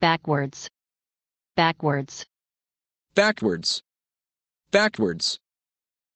backwards, backwards, backwards, backwards.